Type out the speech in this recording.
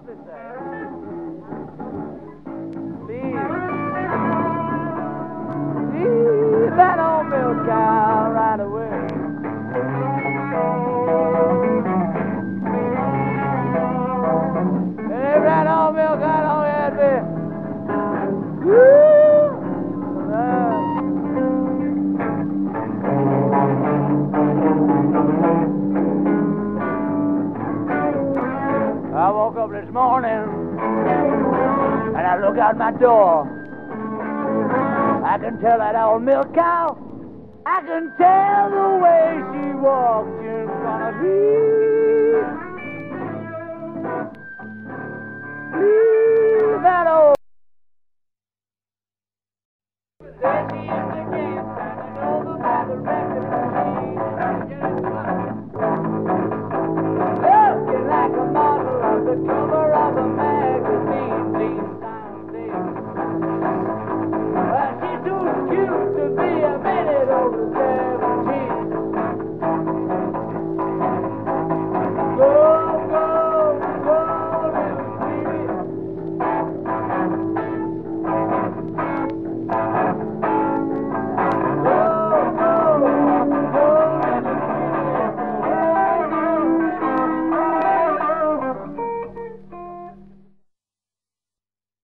entonces. Leave that old milk cow right away. Leave that old milk cow don't have it. I woke up this morning and I look out my door. I can tell that old milk cow, I can tell the way she walks in front of me.